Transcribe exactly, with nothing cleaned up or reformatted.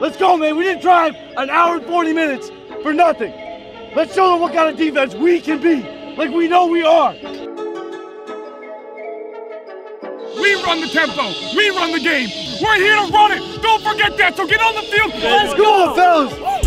Let's go, man. We didn't drive an hour and forty minutes for nothing. Let's show them what kind of defense we can be, like we know we are. We run the tempo. We run the game. We're here to run it. Don't forget that. So get on the field. Let's go, fellas.